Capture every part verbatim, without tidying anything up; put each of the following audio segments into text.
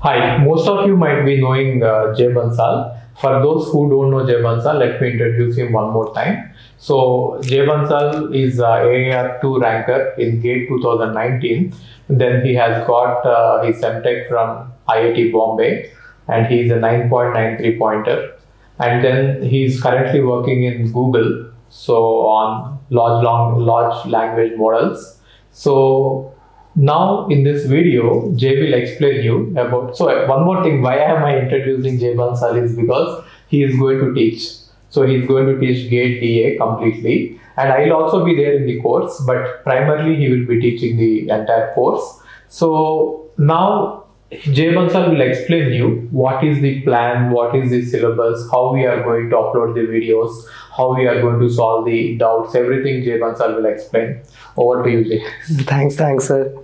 Hi, most of you might be knowing uh, Jay Bansal. For those who don't know Jay Bansal, let me introduce him one more time. So Jay Bansal is uh, A A R two ranker in GATE two thousand nineteen. Then he has got uh, his M Tech from I I T Bombay and he is a nine point nine three pointer. And then he is currently working in Google, so on large, long, large language models. So now in this video, Jay will explain you about, so one more thing, why am I introducing Jay Bansal is because he is going to teach. So he is going to teach GATE D A completely, and I will also be there in the course, but primarily he will be teaching the entire course. So now Jay Bansal will explain you what is the plan, what is the syllabus, how we are going to upload the videos, how we are going to solve the doubts, everything Jay Bansal will explain. Over to you, Jay. Thanks, thanks, sir.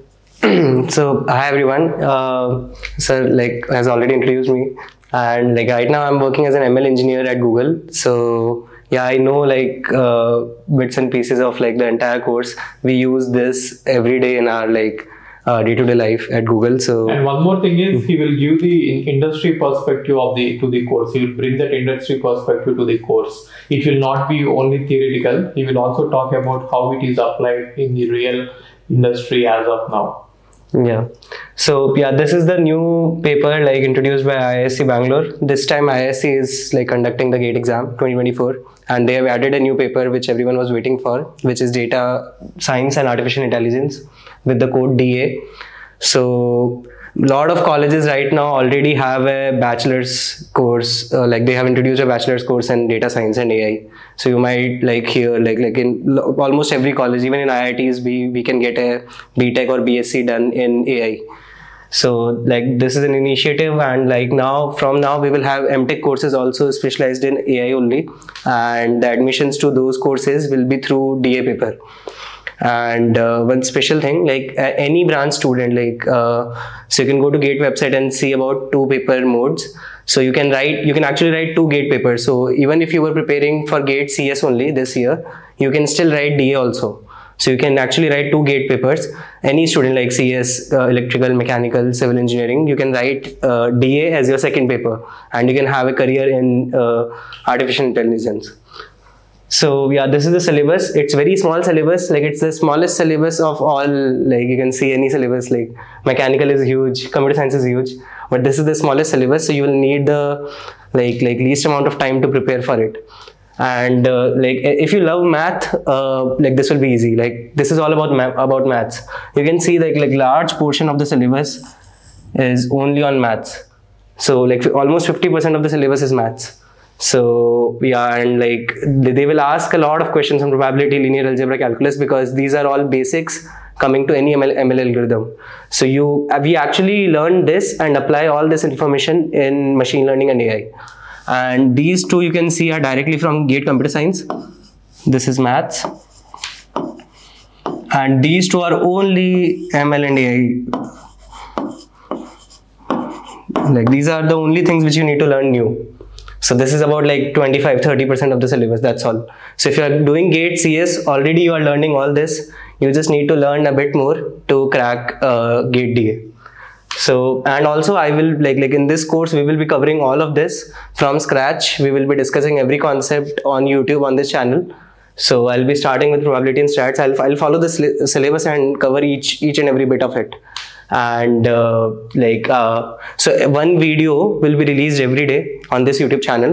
So, hi everyone. Uh, sir, like, has already introduced me, and like right now I'm working as an M L engineer at Google. So yeah, I know like uh, bits and pieces of like the entire course. We use this every day in our like Uh, day to day life at Google. So, and one more thing is, he will give the industry perspective of the to the course. He will bring that industry perspective to the course. It will not be only theoretical. He will also talk about how it is applied in the real industry as of now. Yeah. So yeah, this is the new paper like introduced by I I S C Bangalore. This time I I S C is like conducting the GATE exam twenty twenty-four, and they have added a new paper which everyone was waiting for, which is data science and artificial intelligence with the code D A. So a lot of colleges right now already have a bachelor's course, uh, like they have introduced a bachelor's course in data science and A I. So you might like hear like like in almost every college, even in I I Ts, we, we can get a B Tech or B S C done in A I. So like this is an initiative, and like now from now we will have M Tech courses also specialized in A I only, and the admissions to those courses will be through D A paper. And uh, one special thing, like uh, any branch student, like uh, so you can go to GATE website and see about two paper modes. So you can write, you can actually write two GATE papers. So even if you were preparing for GATE C S only this year, you can still write D A also. So you can actually write two GATE papers. Any student like C S, uh, electrical, mechanical, civil engineering, you can write uh, D A as your second paper, and you can have a career in uh, artificial intelligence. So yeah, this is the syllabus. It's very small syllabus, like it's the smallest syllabus of all, like you can see any syllabus, like mechanical is huge, computer science is huge, but this is the smallest syllabus, so you will need the like like least amount of time to prepare for it. And uh, like if you love math, uh, like this will be easy. Like this is all about ma about maths. You can see like like large portion of the syllabus is only on maths. So like almost fifty percent of the syllabus is maths. So yeah, and like they will ask a lot of questions on probability, linear algebra, calculus, because these are all basics coming to any M L, M L algorithm. So you we actually learn this and apply all this information in machine learning and A I. And these two you can see are directly from GATE computer science. This is maths, and these two are only M L and A I. Like these are the only things which you need to learn new. So this is about like twenty-five to thirty percent of the syllabus, that's all. So if you are doing GATE C S, already you are learning all this. You just need to learn a bit more to crack uh, GATE D A. So, and also I will, like, like in this course, we will be covering all of this from scratch. We will be discussing every concept on YouTube on this channel. So I'll be starting with probability and stats. I'll, I'll follow the syllabus and cover each, each and every bit of it. And uh, like uh, so one video will be released every day on this YouTube channel,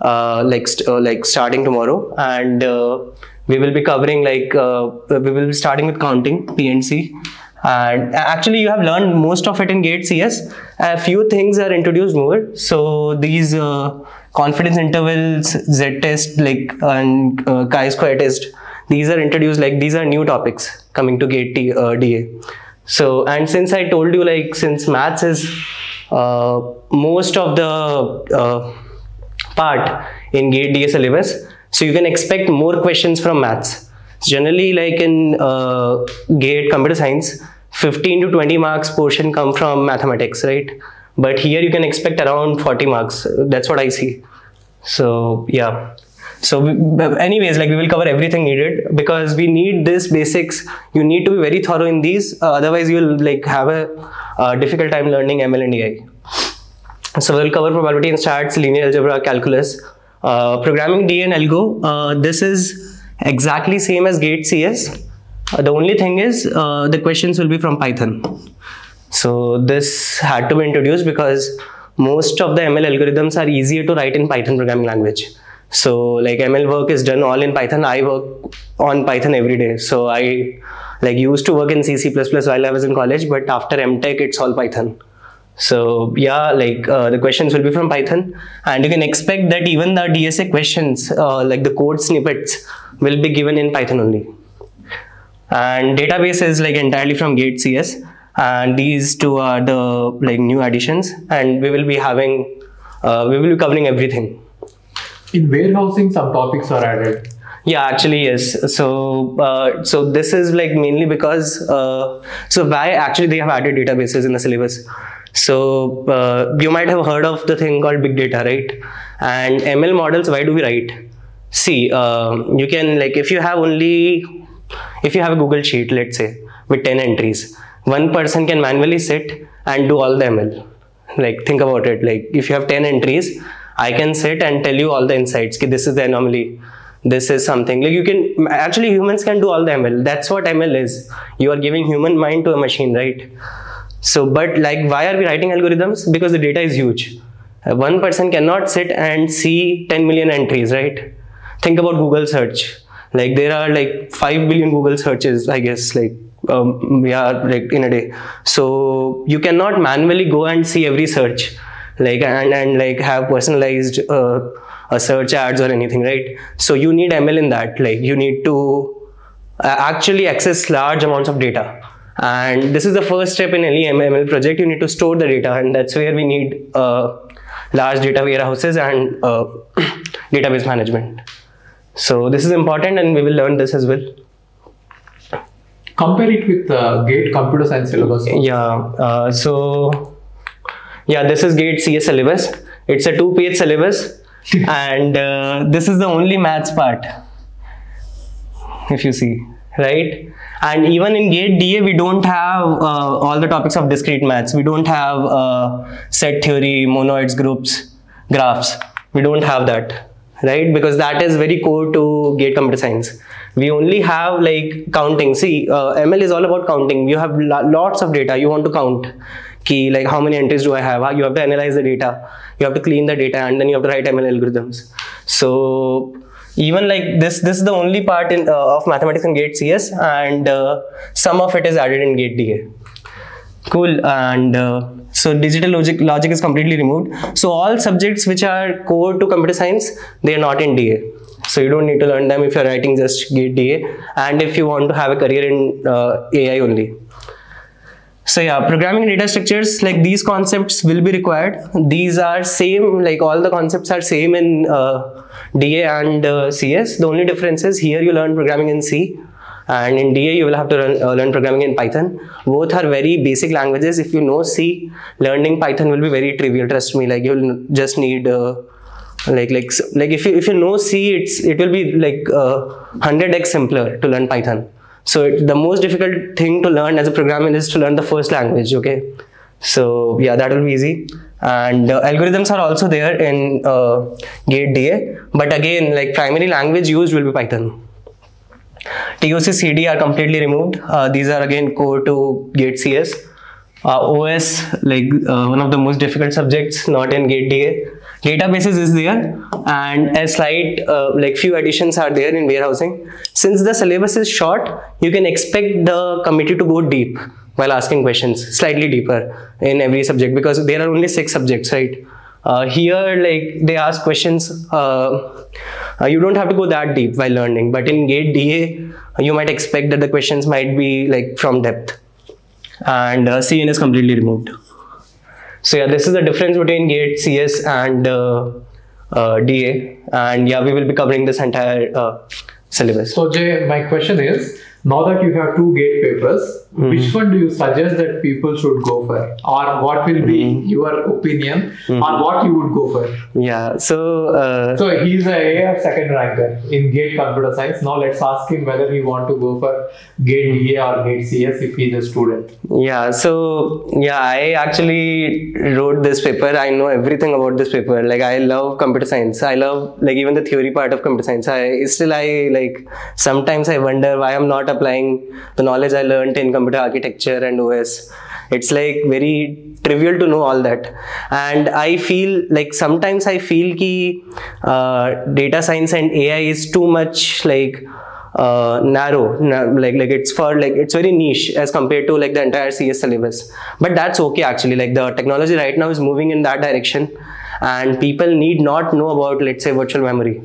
uh, like st uh, like starting tomorrow, and uh, we will be covering like uh, we will be starting with counting, P and C, and actually you have learned most of it in GATE C S. A few things are introduced more, so these uh, confidence intervals, Z test, like and uh, chi-square test, these are introduced, like these are new topics coming to GATE T uh, D A. So, and since I told you, like, since maths is uh, most of the uh, part in GATE D A syllabus, so you can expect more questions from maths. Generally, like in uh, GATE computer science, fifteen to twenty marks portion come from mathematics, right? But here you can expect around forty marks. That's what I see. So, yeah. So anyways, like we will cover everything needed, because we need this basics. You need to be very thorough in these, uh, otherwise you will like have a uh, difficult time learning M L and A I. So we'll cover probability and stats, linear algebra, calculus. Uh, programming D and Algo, uh, this is exactly same as GATE C S. Uh, the only thing is uh, the questions will be from Python. So this had to be introduced because most of the M L algorithms are easier to write in Python programming language. So like M L work is done all in Python. I work on Python every day. So I like used to work in C, C plus plus while I was in college, but after M Tech it's all Python. So yeah, like uh, the questions will be from Python, and you can expect that even the D S A questions, uh, like the code snippets, will be given in Python only. And database is like entirely from GATE C S, and these two are the like new additions, and we will be having, uh, we will be covering everything. In warehousing, some topics are added. Yeah, actually, yes. So, uh, so this is like mainly because, uh, so why actually they have added databases in the syllabus. So uh, you might have heard of the thing called big data, right? And M L models, why do we write? See, uh, you can like, if you have only, if you have a Google sheet, let's say with ten entries, one person can manually sit and do all the M L. Like think about it. Like if you have ten entries, I can sit and tell you all the insights. Okay, this is the anomaly. This is something like you can actually humans can do all the M L. That's what M L is. You are giving human mind to a machine, right? So, but like, why are we writing algorithms? Because the data is huge. Uh, one person cannot sit and see ten million entries, right? Think about Google search. Like there are like five billion Google searches, I guess, like um, we are like in a day. So you cannot manually go and see every search, like, and, and like have personalized uh, a search ads or anything, right? So you need M L in that, like you need to uh, actually access large amounts of data. And this is the first step in any M L project. You need to store the data, and that's where we need uh, large data warehouses and uh, database management. So this is important, and we will learn this as well. Compare it with uh, GATE computer science syllabus. Yeah, uh, so yeah, this is GATE C S syllabus. It's a two-page syllabus, and uh, this is the only maths part, if you see, right? And even in GATE D A, we don't have uh, all the topics of discrete maths. We don't have uh, set theory, monoids, groups, graphs. We don't have that, right? Because that is very core to GATE computer science. We only have like counting. See, uh, M L is all about counting. You have lots of data. You want to count. Key, like how many entries do I have? You have to analyze the data. You have to clean the data, and then you have to write M L algorithms. So even like this, this is the only part in, uh, of mathematics in GATE C S, and uh, some of it is added in GATE D A. Cool, and uh, so digital logic, logic is completely removed. So all subjects which are core to computer science, they are not in D A. So you don't need to learn them if you're writing just GATE D A, and if you want to have a career in uh, A I only. So yeah, programming data structures, like these concepts will be required. These are same, like all the concepts are same in uh, D A and uh, C S. The only difference is here you learn programming in C, and in D A you will have to learn, uh, learn programming in Python. Both are very basic languages. If you know C, learning Python will be very trivial. Trust me, like you'll just need uh, like like like if you if you know C, it's it will be like uh, one hundred X simpler to learn Python. So it, the most difficult thing to learn as a programmer is to learn the first language, okay? So yeah, that will be easy. And uh, algorithms are also there in uh, GATE D A, but again, like primary language used will be Python. T O C, C D are completely removed. Uh, these are again core to GATE C S. Uh, O S, like uh, one of the most difficult subjects, not in GATE D A. Databases is there, and a slight uh, like few additions are there in warehousing. Since the syllabus is short, you can expect the committee to go deep while asking questions, slightly deeper in every subject, because there are only six subjects, right? Uh, here, like they ask questions, uh, uh, you don't have to go that deep while learning, but in GATE D A, you might expect that the questions might be like from depth. And uh, C N is completely removed. So yeah, this is the difference between GATE C S and uh, uh, D A, and yeah, we will be covering this entire uh, syllabus. So Jay, my question is, now that you have two GATE papers, mm. which one do you suggest that people should go for? Or what will be mm. your opinion mm. on what you would go for? Yeah, so... Uh, so he's a A F second ranker in GATE computer science. Now let's ask him whether he want to go for GATE D A or GATE C S if he's a student. Yeah, so yeah, I actually wrote this paper. I know everything about this paper. Like I love computer science. I love like even the theory part of computer science. I still I like sometimes I wonder why I'm not applying the knowledge I learned in computer architecture and O S. It's like very trivial to know all that, and I feel like sometimes I feel ki uh, data science and A I is too much like uh, narrow, like like it's for like it's very niche as compared to like the entire C S syllabus. But that's okay actually. Like the technology right now is moving in that direction, and people need not know about let's say virtual memory.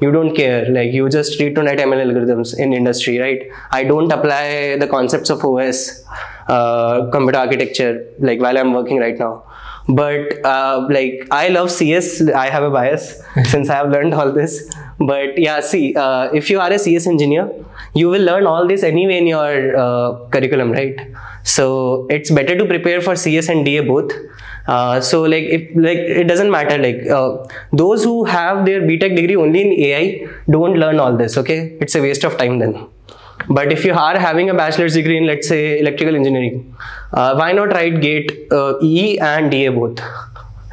You don't care, like you just read to net M L algorithms in industry, right? I don't apply the concepts of O S, uh, computer architecture, like while I'm working right now. But uh, like I love C S, I have a bias since I have learned all this. But yeah, see, uh, if you are a C S engineer, you will learn all this anyway in your uh, curriculum, right? So it's better to prepare for C S and D A both. Uh, so like if like it doesn't matter, like uh, those who have their B Tech degree only in A I don't learn all this, okay? It's a waste of time then. But if you are having a bachelor's degree in let's say electrical engineering, uh, why not write GATE uh, E and D A both,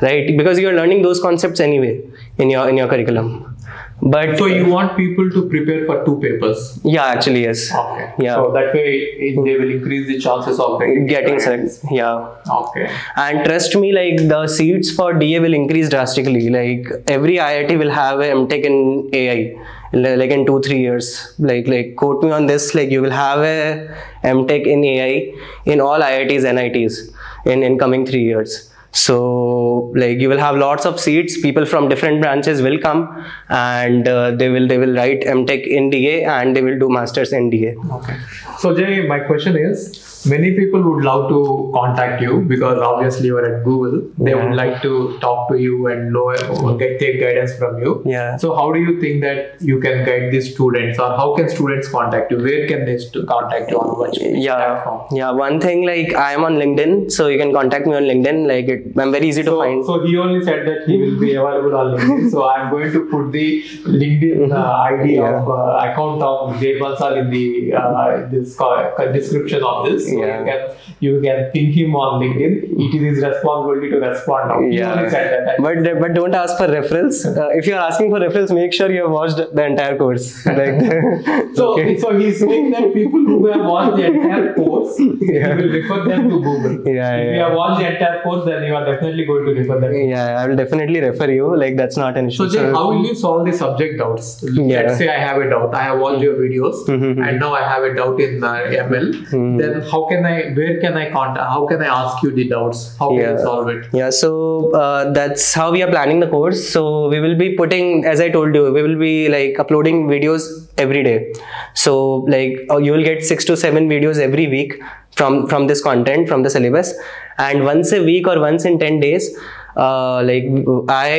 right? Because you are learning those concepts anyway in your in your curriculum. But so you want people to prepare for two papers? Yeah, actually yes. Okay. Yeah. So that way they will increase the chances of getting, getting selected. Yeah. Okay. And trust me, like the seats for D A will increase drastically. Like every I I T will have a M Tech in A I, like in two three years. Like like quote me on this. Like you will have a M Tech in A I in all I I Ts, N I Ts in in coming three years. So like you will have lots of seats. People from different branches will come, and uh, they will they will write M Tech in D A and they will do masters in D A. Okay. So Jay, my question is, many people would love to contact you because obviously you are at Google. They yeah. would like to talk to you and know or get take guidance from you. Yeah. So how do you think that you can guide these students, or how can students contact you? Where can they contact you on which yeah. platform? Yeah. One thing, like I am on LinkedIn, so you can contact me on LinkedIn. Like it. I'm very easy so, to find. So he only said that he will be available on LinkedIn. So I'm going to put the LinkedIn uh, I D yeah. of uh, account of Jay Bansal in the uh, this description of this. So yeah. you can you can ping him on LinkedIn. It is his responsibility to respond now. He yeah. only said that. But but don't ask for referrals. Uh, if you are asking for referrals, make sure you have watched the entire course. Like the so okay. so he's saying that people who have watched the entire course, yeah. he will refer them to Google. Yeah, if yeah. you have watched the entire course, then you are definitely going to refer that. Yeah, I will definitely refer you. Like that's not an issue. So Jay, how will you solve the subject doubts? Yeah. Let's say I have a doubt. I have watched your videos, mm-hmm. and now I have a doubt in uh, M L. Mm-hmm. Then how can I? Where can I contact? How can I ask you the doubts? How yeah. can I solve it? Yeah. So uh, that's how we are planning the course. So we will be putting, as I told you, we will be like uploading videos every day. So like you will get six to seven videos every week from from this content, from the syllabus. And once a week or once in ten days, uh, like I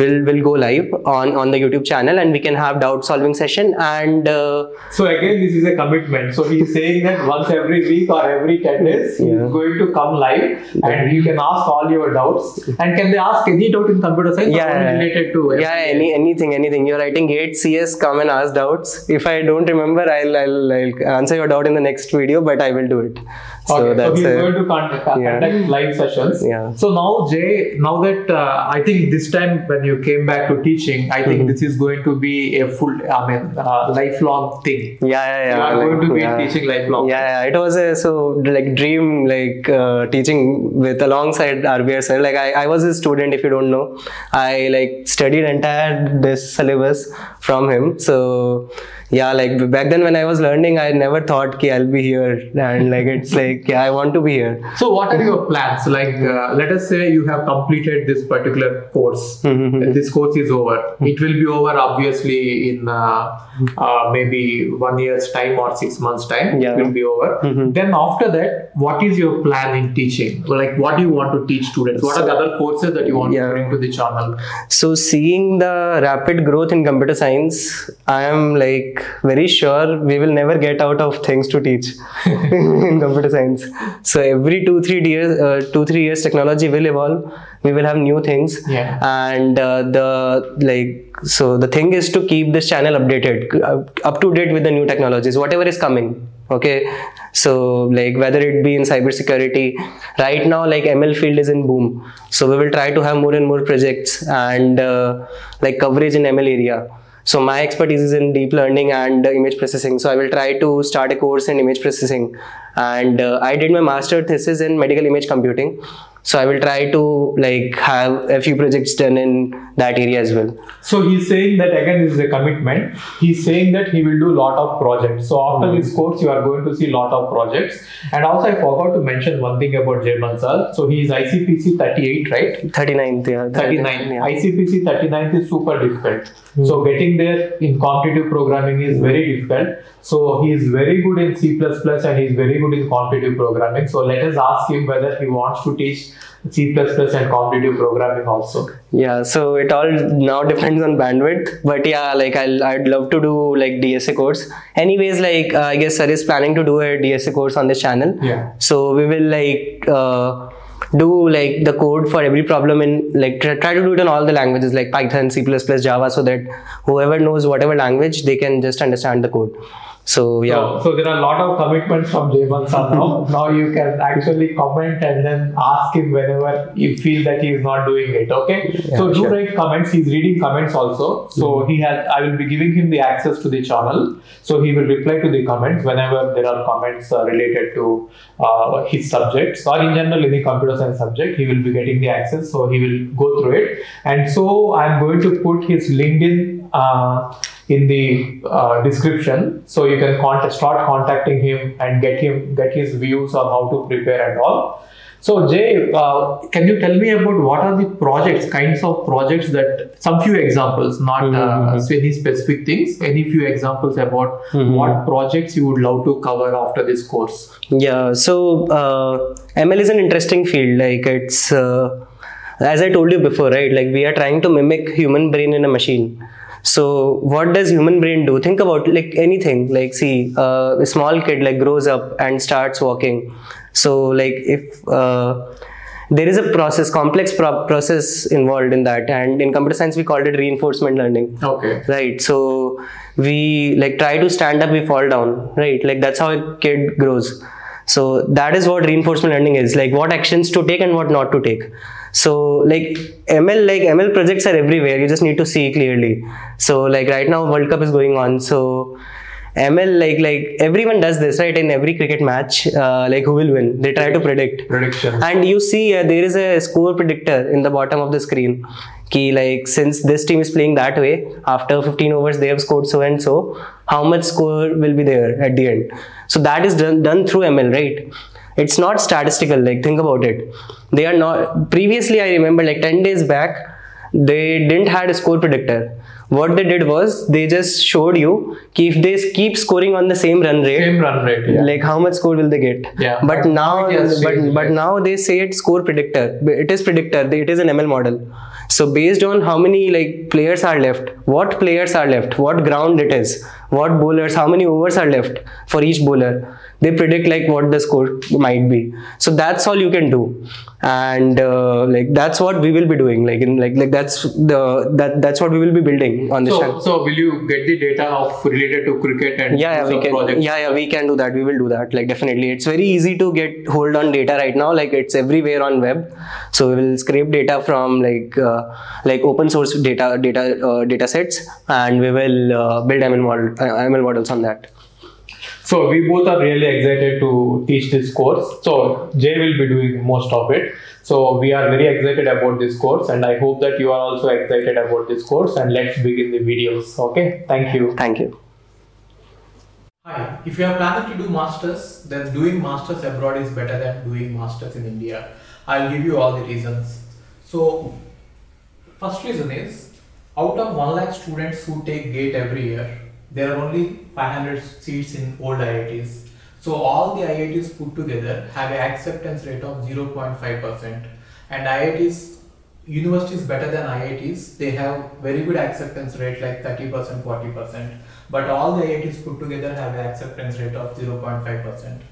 will will go live on on the YouTube channel, and we can have doubt solving session. And uh, so again, this is a commitment. So he's saying that once every week or every ten days, yeah. he's going to come live, yeah. and you can ask all your doubts. And can they ask any doubt in computer science? Yeah, related to it? Yeah, any anything, anything. You're writing GATE C S, come and ask doubts. If I don't remember, I'll I'll, I'll answer your doubt in the next video, but I will do it. So okay, that's so he's a, going to contact, contact yeah. live sessions. Yeah. So now Jay, now that uh, I think this time when you came back to teaching, I think mm-hmm. this is going to be a full, I mean, uh, lifelong thing. Yeah, yeah, yeah. You are like, going to be yeah. teaching lifelong. Yeah, yeah, it was a so like dream, like uh, teaching with alongside R B R sir. Like I, I was a student. If you don't know, I like studied entire this syllabus from him. So. Yeah, like back then when I was learning, I never thought ki I'll be here, and like it's like yeah, I want to be here. So what are your plans? Like uh, let us say you have completed this particular course. Mm-hmm. This course is over. It will be over obviously in uh, uh, maybe one year's time or six months time. Yeah. It will be over. Mm-hmm. Then after that, what is your plan in teaching? Like what do you want to teach students? What so, are the other courses that you want yeah. to bring to the channel? So seeing the rapid growth in computer science, I am like like very sure we will never get out of things to teach in computer science. So every two three years, uh, two three years, technology will evolve. We will have new things, yeah. and uh, the like. So the thing is to keep this channel updated, up to date with the new technologies, whatever is coming. Okay, so like whether it be in cybersecurity, right now like M L field is in boom. So we will try to have more and more projects and uh, like coverage in M L area. So my expertise is in deep learning and uh, image processing. So I will try to start a course in image processing. And uh, I did my master thesis in medical image computing. So I will try to like have a few projects done in that area as well. So he's saying that again, this is a commitment. He's saying that he will do a lot of projects. So after mm-hmm. this course, you are going to see a lot of projects. And also I forgot to mention one thing about Jay Bansal. So he is I C P C thirty-eight, right? thirty-ninth, yeah. thirty-nine. Yeah. I C P C thirty-ninth is super difficult. Mm-hmm. So getting there in competitive programming is very difficult. So he is very good in C plus plus and he is very good in competitive programming. So let us ask him whether he wants to teach C plus plus and competitive programming also. Yeah, so it all now depends on bandwidth, but yeah, like I'll, I'd love to do like D S A course. Anyways, like uh, I guess sir is planning to do a D S A course on this channel. Yeah. So we will like uh, do like the code for every problem in like try, try to do it in all the languages like Python, C plus plus, Java, so that whoever knows whatever language, they can just understand the code. So yeah. So, so there are a lot of commitments from Jay Bansal now. Now you can actually comment and then ask him whenever you feel that he is not doing it. Okay. Yeah, so do sure. write comments. He's reading comments also. So mm-hmm. he has. I will be giving him the access to the channel. So he will reply to the comments whenever there are comments uh, related to uh, his subjects or in general any computer science subject. He will be getting the access. So he will go through it. And so I'm going to put his LinkedIn. Uh, in the uh, description, so you can con start contacting him and get him get his views on how to prepare and all. So Jay, uh, can you tell me about what are the projects, kinds of projects that, some few examples, not mm-hmm, uh, mm-hmm. any specific things, any few examples about mm-hmm. what projects you would love to cover after this course? Yeah, so uh, M L is an interesting field, like it's, uh, as I told you before, right, like we are trying to mimic human brain in a machine. So what does human brain do? Think about like anything, like see uh, a small kid like grows up and starts walking. So like if uh, there is a process, complex pro process involved in that, and in computer science we called it reinforcement learning. Okay. Right. So we like try to stand up, we fall down. Right. Like that's how a kid grows. So that is what reinforcement learning is, like what actions to take and what not to take. So like M L, like M L projects are everywhere. You just need to see clearly. So like right now World Cup is going on. So M L, like like everyone does this, right? In every cricket match, uh, like who will win? They try to predict. Prediction. And you see uh, there is a score predictor in the bottom of the screen. Ki like since this team is playing that way, after fifteen overs they have scored so and so. How much score will be there at the end? So that is done, done through M L, right? It's not statistical, like think about it. They are not, previously I remember like ten days back, they didn't had a score predictor. What they did was, they just showed you if they keep scoring on the same run rate, same run rate yeah. like how much score will they get. Yeah. But, but, now, but, but, but now they say it's score predictor, it is predictor, it is an M L model. So based on how many like players are left, what players are left, what ground it is, what bowlers, how many overs are left for each bowler, they predict like what the score might be. So that's all you can do, and uh, like that's what we will be doing. Like in like like that's the that that's what we will be building on the so, channel. So will you get the data of related to cricket and yeah, yeah we can projects? yeah yeah we can do that. We will do that. Like definitely, it's very easy to get hold on data right now. Like it's everywhere on web. So we will scrape data from like uh, like open source data data uh, data sets, and we will uh, build M L model uh, M L models on that. So we both are really excited to teach this course. So Jay will be doing most of it. So we are very excited about this course, and I hope that you are also excited about this course, and let's begin the videos. Okay. Thank you. Thank you. Hi, if you are planning to do masters, then doing masters abroad is better than doing masters in India. I'll give you all the reasons. So first reason is, out of one lakh students who take GATE every year, there are only five hundred seats in old I I Ts. So all the I I Ts put together have an acceptance rate of zero point five percent. And I I Ts, universities better than I I Ts, they have very good acceptance rate like thirty percent, forty percent. but all the I I Ts put together have an acceptance rate of zero point five percent.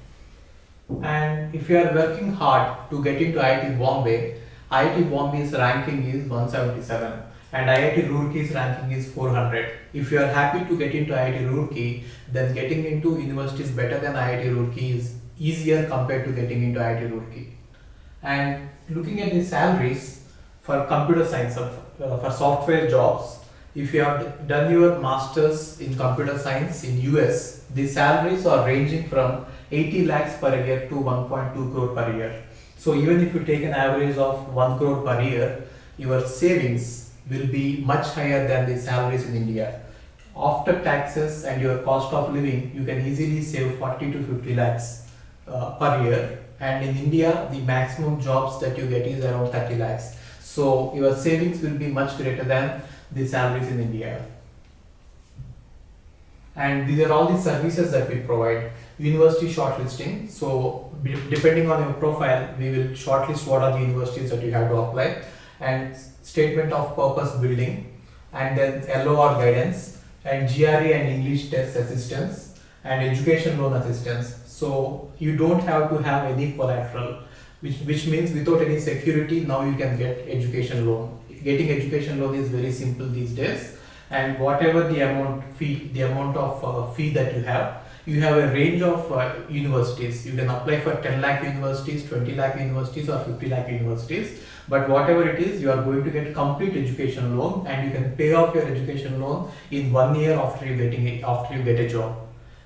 And if you are working hard to get into I I T Bombay, I I T Bombay's ranking is one seventy-seven and I I T Roorkee's ranking is four hundred. If you are happy to get into I I T Roorkee, then getting into universities better than I I T Roorkee is easier compared to getting into I I T Roorkee. And looking at the salaries for computer science, uh, for software jobs, if you have done your masters in computer science in U S, the salaries are ranging from eighty lakhs per year to one point two crore per year. So even if you take an average of one crore per year, your savings will be much higher than the salaries in India. After taxes and your cost of living, you can easily save forty to fifty lakhs uh, per year. And in India, the maximum jobs that you get is around thirty lakhs. So your savings will be much greater than the salaries in India. And these are all the services that we provide. University shortlisting. So depending on your profile, we will shortlist what are the universities that you have to apply. And statement of purpose building. And then L O R guidance. And G R E and English test assistance. And education loan assistance. So you don't have to have any collateral, which, which means without any security, now you can get education loan. Getting education loan is very simple these days. And whatever the amount fee, the amount of uh, fee that you have, you have a range of uh, universities. You can apply for ten lakh universities, twenty lakh universities, or fifty lakh universities. But whatever it is, you are going to get complete education loan, and you can pay off your education loan in one year after you getting after you get a job.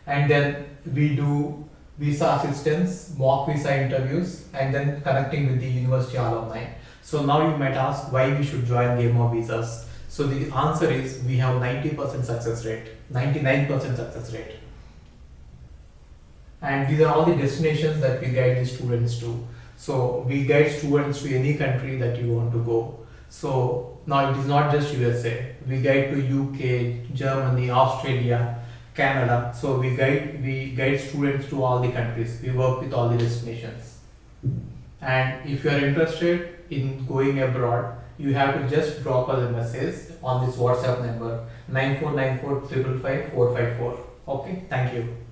And then we do visa assistance, mock visa interviews, and then connecting with the university alumni. So now you might ask why we should join Game of Visas. So the answer is we have ninety percent success rate, ninety-nine percent success rate. And these are all the destinations that we guide the students to. So we guide students to any country that you want to go. So now it is not just U S A. We guide to U K, Germany, Australia, Canada. So we guide, we guide students to all the countries. We work with all the destinations. And if you are interested in going abroad, you have to just drop a message on this WhatsApp number nine four nine four five five five four five four. Okay, thank you.